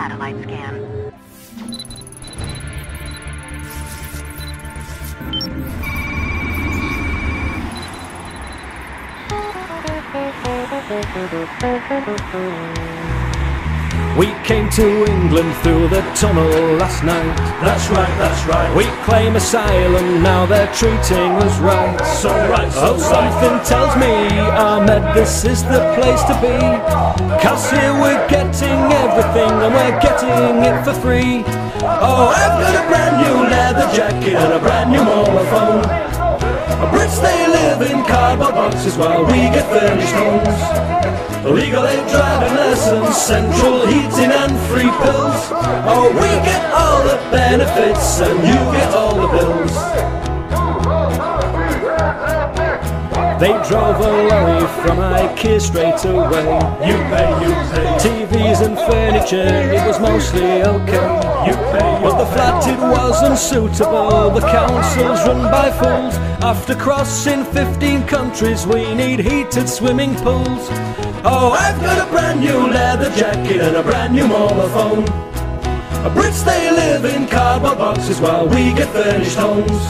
satellite scan. We came to England through the tunnel last night. That's right, that's right. We claim asylum, now they're treating us right. So right, so oh, something right tells me, Ahmed, this is the place to be. Cause here we're getting everything and we're getting it for free. Oh, I've got a brand new leather jacket and a brand new mobile phone. Brits, they live in cardboard boxes while we get furnished homes. Legal aid, driving lessons, central heating and free pills. Oh, we get all the benefits and you get all the bills. They drove a lorry from Ikea straight away. You pay, you pay. TVs and furniture, it was mostly okay. You pay, but the flat, it wasn't suitable. The council's run by fools. After crossing 15 countries, we need heated swimming pools. Oh, I've got a brand new leather jacket and a brand new mobile phone. Brits, they live in cardboard boxes while we get furnished homes.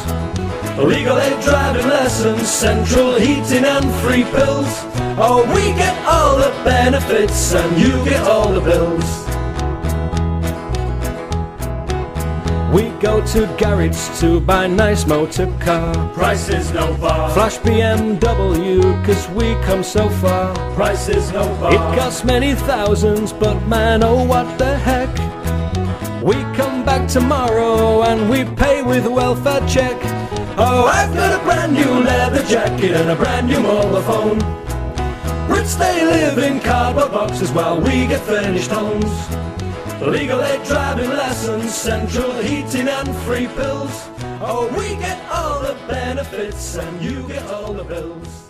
Legal aid, driving lessons, central heating and free pills. Oh, we get all the benefits and you get all the bills. We go to garage to buy nice motor car. Prices no bar. Flash BMW, cause we come so far. Prices no bar. It costs many thousands, but man, oh what the heck. We come back tomorrow and we pay with a welfare check. Oh, I've got a brand new leather jacket and a brand new mobile phone. Brits, they live in cardboard boxes while we get furnished homes. Legal aid, driving lessons, central heating and free pills. Oh, we get all the benefits and you get all the bills.